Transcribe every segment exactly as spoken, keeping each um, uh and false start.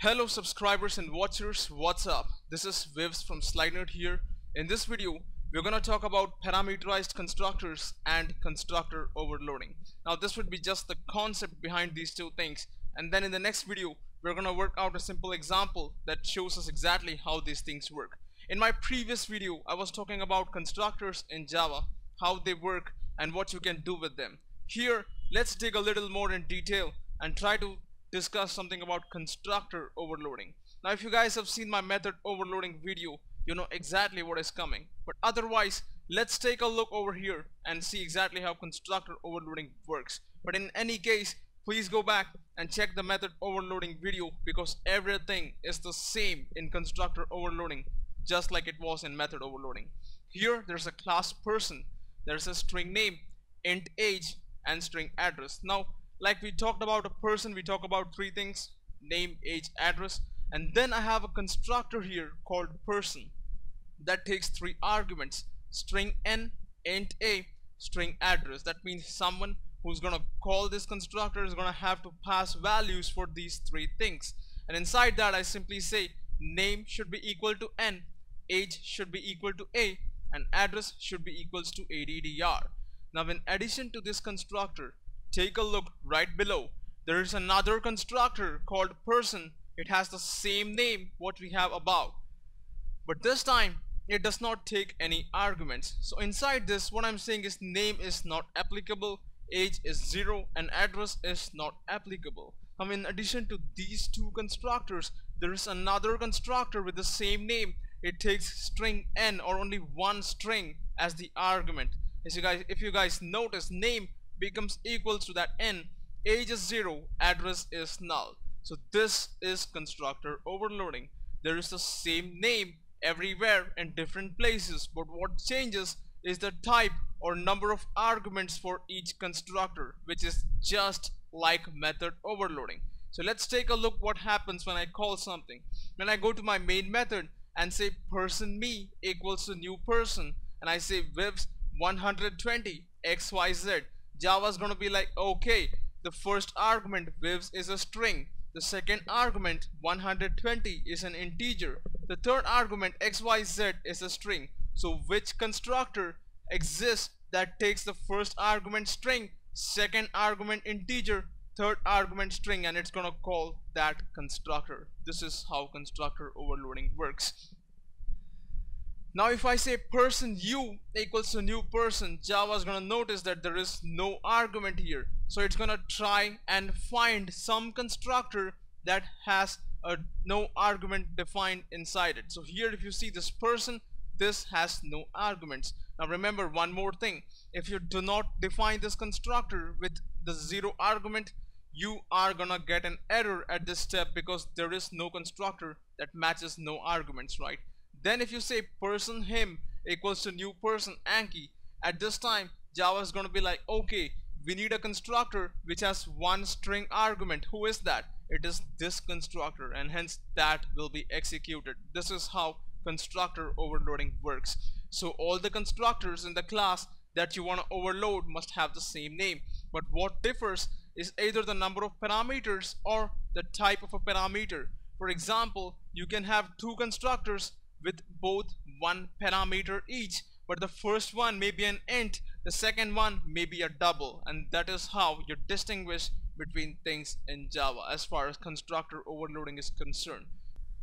Hello subscribers and watchers, what's up? This is Vivz from SlideNerd here. In this video, we're gonna talk about parameterized constructors and constructor overloading. Now this would be just the concept behind these two things, and then in the next video we're gonna work out a simple example that shows us exactly how these things work. In my previous video, I was talking about constructors in Java, how they work and what you can do with them. Here, let's dig a little more in detail and try to discuss something about constructor overloading. Now if you guys have seen my method overloading video, you know exactly what is coming, but otherwise let's take a look over here and see exactly how constructor overloading works. But in any case, please go back and check the method overloading video, because everything is the same in constructor overloading just like it was in method overloading. Here there's a class person, there's a string name, int age, and string address. Now like we talked about a person, we talk about three things: name, age, address. And then I have a constructor here called person that takes three arguments: string n, int a, string address. That means someone who's gonna call this constructor is gonna have to pass values for these three things, and inside that I simply say name should be equal to n, age should be equal to a, and address should be equals to addr. Now in addition to this constructor, take a look right below, there is another constructor called person. It has the same name what we have above, but this time it does not take any arguments. So inside this, what I'm saying is name is not applicable, age is zero, and address is not applicable. I mean, in addition to these two constructors, there is another constructor with the same name. It takes string n, or only one string, as the argument. As you guys, if you guys notice, name becomes equals to that n, age is zero, address is null. So this is constructor overloading. There is the same name everywhere in different places, but what changes is the type or number of arguments for each constructor, which is just like method overloading. So let's take a look what happens when I call something. When I go to my main method and say person me equals to new person, and I say Vivz one hundred twenty X Y Z, Java is going to be like, okay, the first argument Vivz is a string, the second argument one hundred twenty is an integer, the third argument X Y Z is a string. So which constructor exists that takes the first argument string, second argument integer, third argument string, and it's going to call that constructor. This is how constructor overloading works. Now if I say person u equals to new person, Java is going to notice that there is no argument here, so it's going to try and find some constructor that has a no argument defined inside it. So here if you see this person, this has no arguments. Now remember one more thing, if you do not define this constructor with the zero argument, you are gonna get an error at this step, because there is no constructor that matches no arguments, right? Then if you say person him equals to new person Anki, at this time Java is going to be like, okay, we need a constructor which has one string argument. Who is that? It is this constructor, and hence that will be executed. This is how constructor overloading works. So all the constructors in the class that you want to overload must have the same name, but what differs is either the number of parameters or the type of a parameter. For example, you can have two constructors with both one parameter each, but the first one may be an int, the second one may be a double, and that is how you distinguish between things in Java as far as constructor overloading is concerned.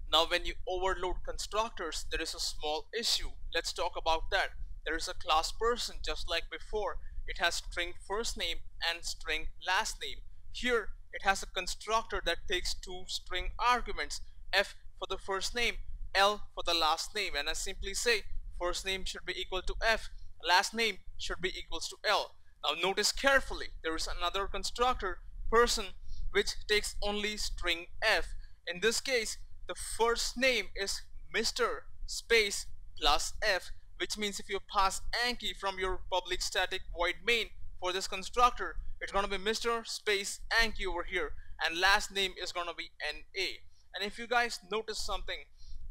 Now when you overload constructors, there is a small issue. Let's talk about that. There is a class person just like before. It has string first name and string last name. Here it has a constructor that takes two string arguments, f for the first name, L for the last name, and I simply say first name should be equal to F, last name should be equals to L. Now notice carefully, there is another constructor person which takes only string F. In this case, the first name is Mister space plus F, which means if you pass Anki from your public static void main for this constructor, it's gonna be Mister space Anki over here, and last name is gonna be N A. And if you guys notice something,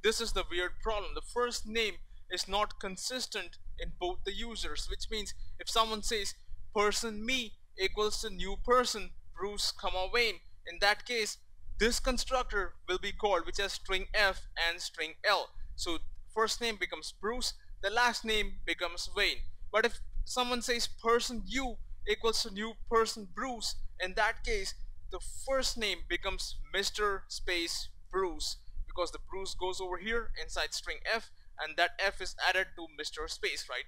this is the weird problem. The first name is not consistent in both the users, which means if someone says person me equals to new person Bruce comma Wayne, in that case This constructor will be called, which has string F and string L. So first name becomes Bruce, the last name becomes Wayne. But if someone says person U equals to new person Bruce, in that case the first name becomes Mister Space Bruce, because the Bruce goes over here inside string F, and that F is added to Mister Space, right?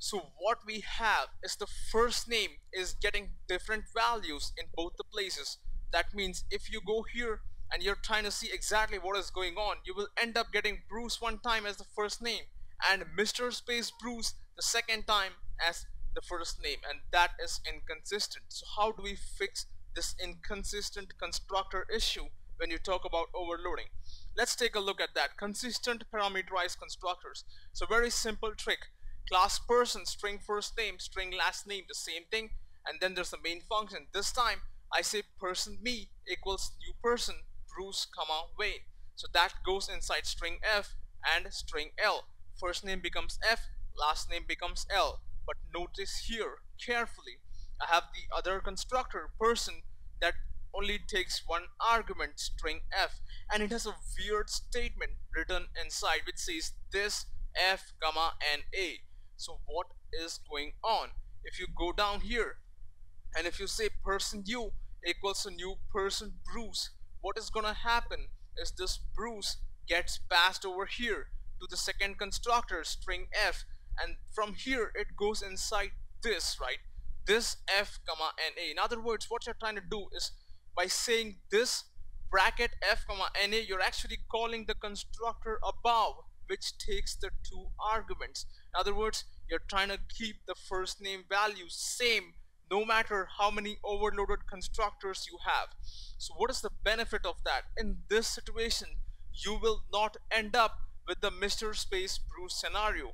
So what we have is the first name is getting different values in both the places. That means if you go here and you're trying to see exactly what is going on, you will end up getting Bruce one time as the first name and Mister Space Bruce the second time as the first name, and that is inconsistent. So how do we fix this inconsistent constructor issue when you talk about overloading? Let's take a look at that. Consistent parameterized constructors. So very simple trick. Class person, string first name, string last name, the same thing, and then there's the main function. This time I say person me equals new person Bruce comma Wayne. So that goes inside string F and string L. First name becomes F, last name becomes L. But notice here carefully, I have the other constructor person that only takes one argument, string F, and it has a weird statement written inside which says this F comma and A. So what is going on? If you go down here and if you say person U equals to new person Bruce, what is gonna happen is this Bruce gets passed over here to the second constructor, string F, and from here it goes inside this, right? This F comma and A. In other words, what you're trying to do is by saying this bracket F comma and A, you're actually calling the constructor above, which takes the two arguments. In other words, you're trying to keep the first name value same no matter how many overloaded constructors you have. So what is the benefit of that? In this situation, you will not end up with the Mister Space Bruce scenario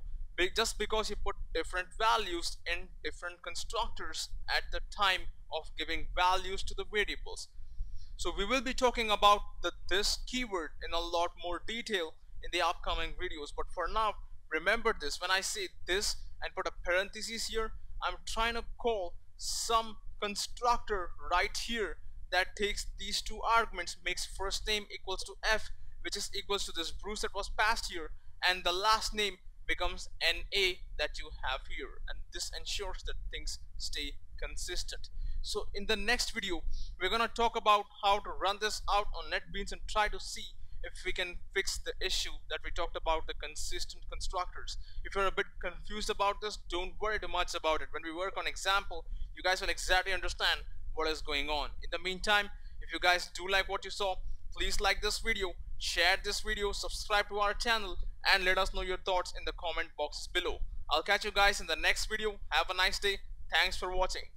just because you put different values in different constructors at the time of giving values to the variables. So we will be talking about the, this keyword in a lot more detail in the upcoming videos, but for now remember this: when I say this and put a parenthesis here, I'm trying to call some constructor right here that takes these two arguments, makes first name equals to F, which is equals to this Bruce that was passed here, and the last name becomes N A that you have here, and this ensures that things stay consistent. So in the next video we're gonna talk about how to run this out on NetBeans and try to see if we can fix the issue that we talked about, the consistent constructors. If you're a bit confused about this, don't worry too much about it. When we work on example, you guys will exactly understand what is going on. In the meantime, if you guys do like what you saw, please like this video, share this video, subscribe to our channel, and let us know your thoughts in the comment boxes below. I'll catch you guys in the next video. Have a nice day. Thanks for watching.